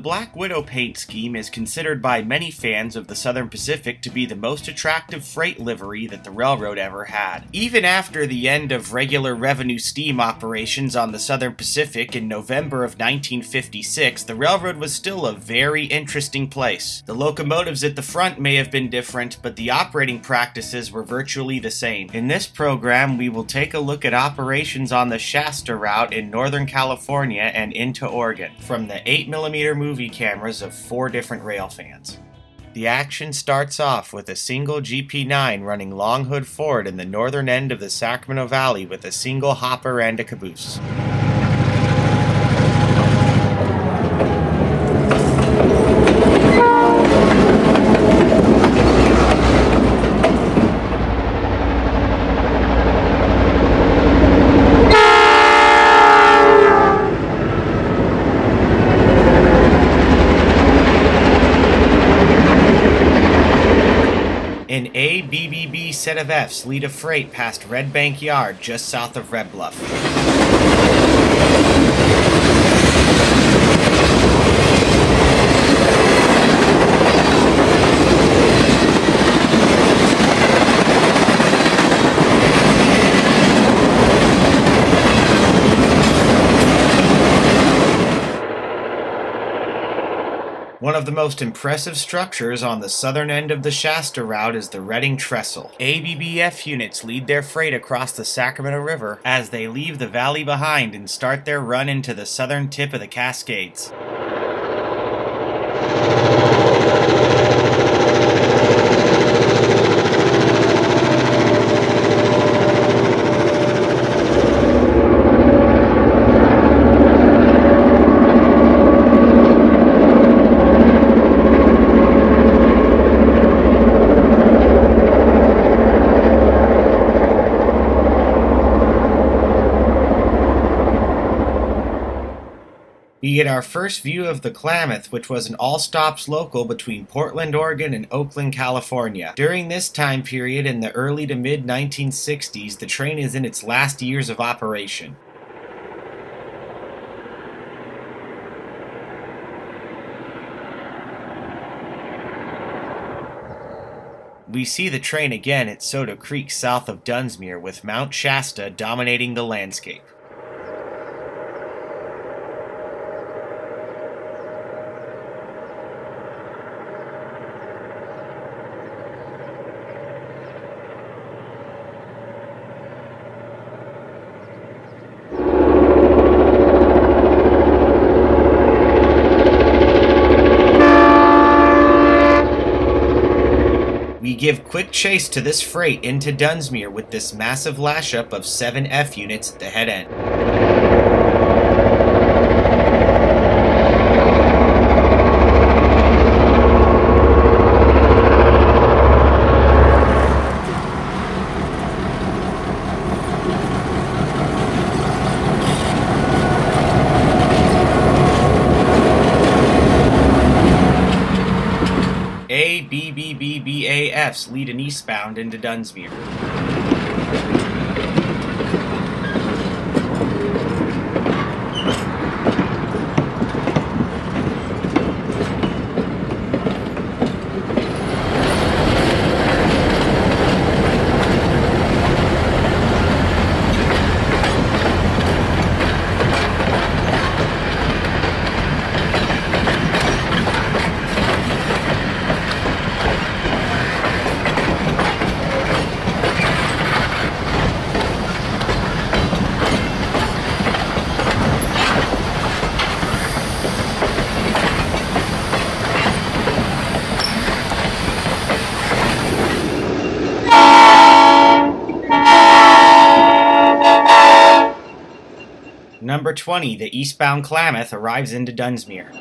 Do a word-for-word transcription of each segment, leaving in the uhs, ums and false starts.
Black Widow paint scheme is considered by many fans of the Southern Pacific to be the most attractive freight livery that the railroad ever had. Even after the end of regular revenue steam operations on the Southern Pacific in November of nineteen fifty-six, the railroad was still a very interesting place. The locomotives at the front may have been different, but the operating practices were virtually the same. In this program, we will take a look at operations on the Shasta Route in Northern California and into Oregon, from the eight millimeter movie cameras of four different rail fans. The action starts off with a single G P nine running long hood forward in the northern end of the Sacramento Valley with a single hopper and a caboose. An A B B B set of Fs lead a freight past Red Bank Yard just south of Red Bluff. One of the most impressive structures on the southern end of the Shasta Route is the Redding Trestle. A B B F units lead their freight across the Sacramento River as they leave the valley behind and start their run into the southern tip of the Cascades. We get our first view of the Klamath, which was an all-stops local between Portland, Oregon and Oakland, California. During this time period in the early to mid nineteen sixties, the train is in its last years of operation. We see the train again at Soda Creek south of Dunsmuir, with Mount Shasta dominating the landscape. Give quick chase to this freight into Dunsmuir with this massive lash up of seven F units at the head end. B B B A Fs lead an eastbound into Dunsmuir. Number twenty, the eastbound Klamath, arrives into Dunsmuir.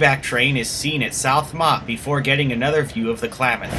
piggyback train is seen at South Mott before getting another view of the Klamath.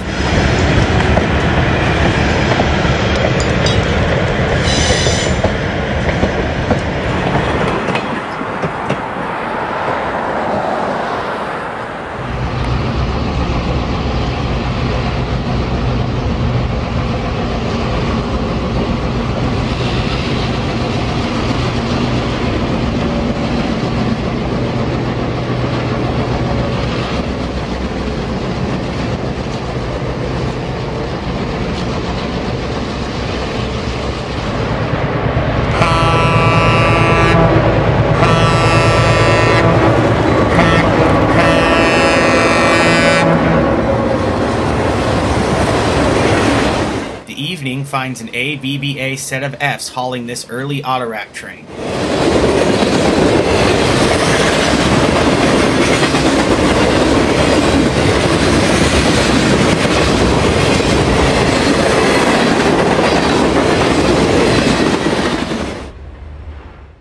Finds an A B B A set of F's hauling this early Autorack train.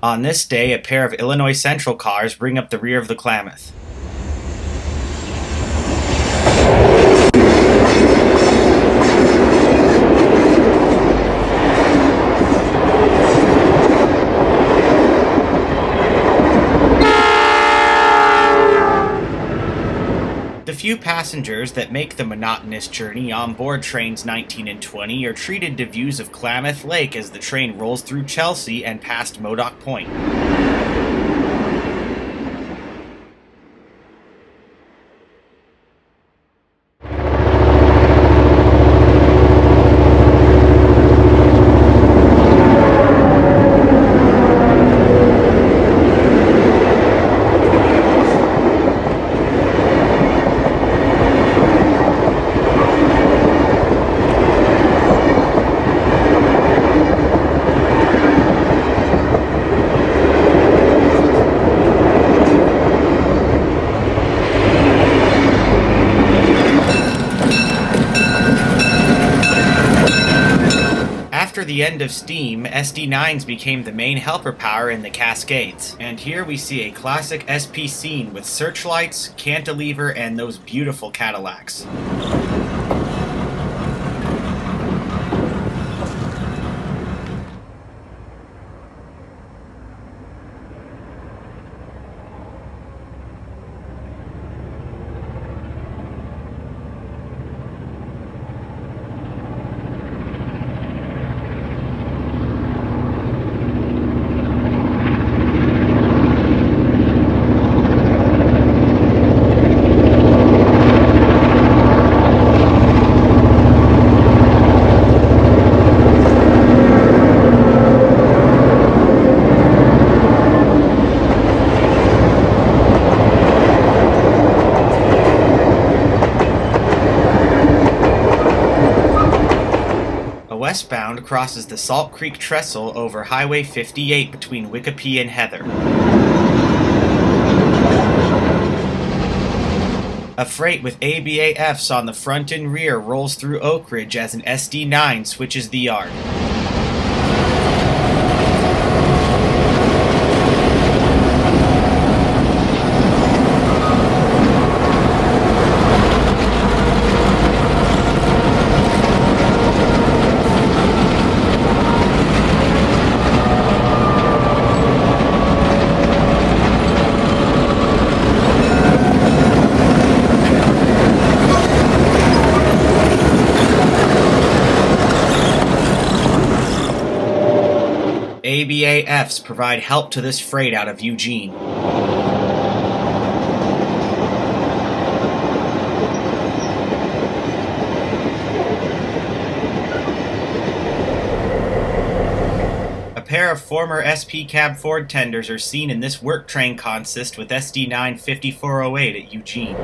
On this day, a pair of Illinois Central cars bring up the rear of the Klamath. Few passengers that make the monotonous journey on board trains nineteen and twenty are treated to views of Klamath Lake as the train rolls through Chelsea and past Modoc Point. The end of steam, S D nines became the main helper power in the Cascades, and here we see a classic S P scene with searchlights, cantilever, and those beautiful Cadillacs. Westbound crosses the Salt Creek Trestle over Highway fifty-eight between Wicapee and Heather. A freight with A B A Fs on the front and rear rolls through Oakridge as an S D nine switches the yard. A B A Fs provide help to this freight out of Eugene. A pair of former S P Cab Ford tenders are seen in this work train consist with S D nine fifty-four oh eight at Eugene.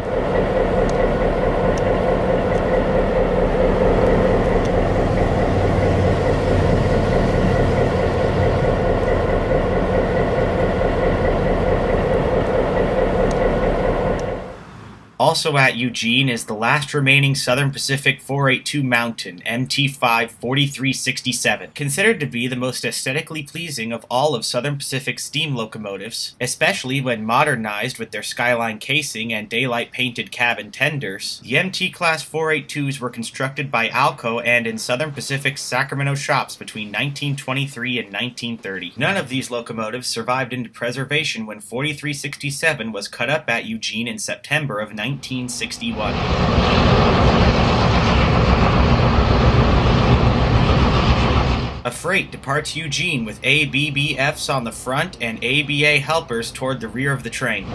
Also at Eugene is the last remaining Southern Pacific four eighty-two Mountain, M T five forty-three sixty-seven, considered to be the most aesthetically pleasing of all of Southern Pacific's steam locomotives, especially when modernized with their skyline casing and daylight-painted cabin tenders. The M T-class four eighty-twos were constructed by Alco and in Southern Pacific's Sacramento shops between nineteen twenty-three and nineteen thirty. None of these locomotives survived into preservation when forty-three sixty-seven was cut up at Eugene in September of nineteen sixty-one. A freight departs Eugene with A B B Fs on the front and A B A helpers toward the rear of the train.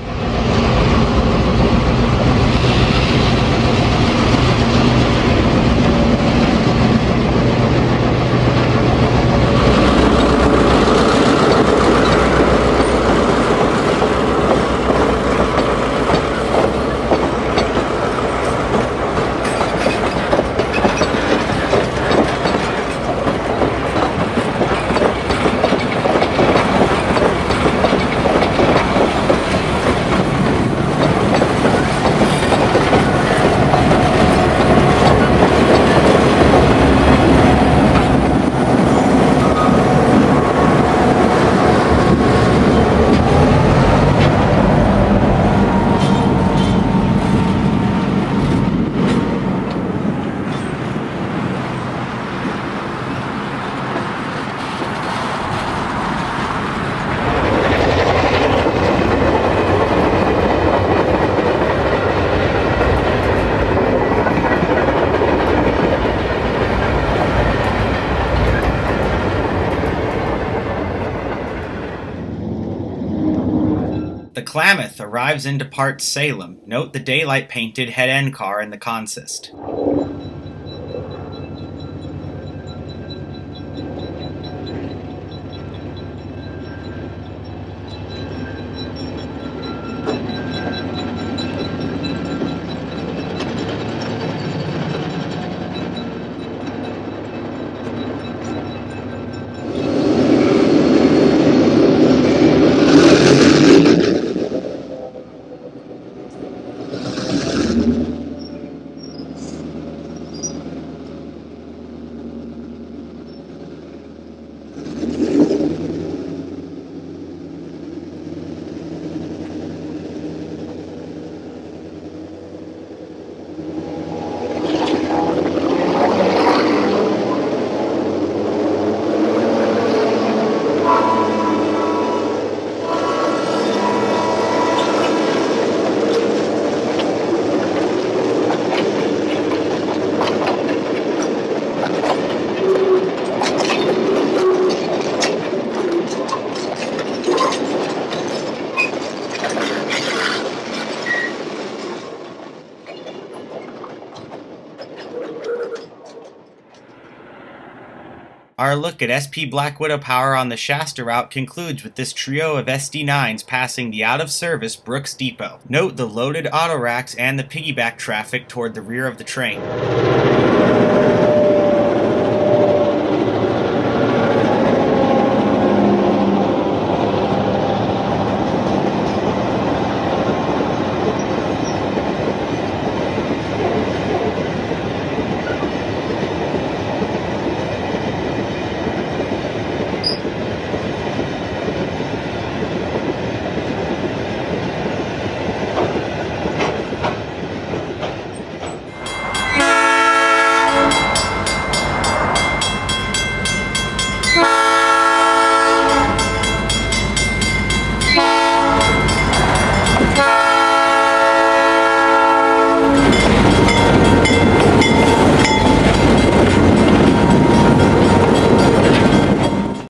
Klamath arrives and departs Salem. Note the daylight-painted head-end car in the consist. Our look at S P Black Widow power on the Shasta route concludes with this trio of S D nines passing the out-of-service Brooks Depot. Note the loaded autoracks and the piggyback traffic toward the rear of the train.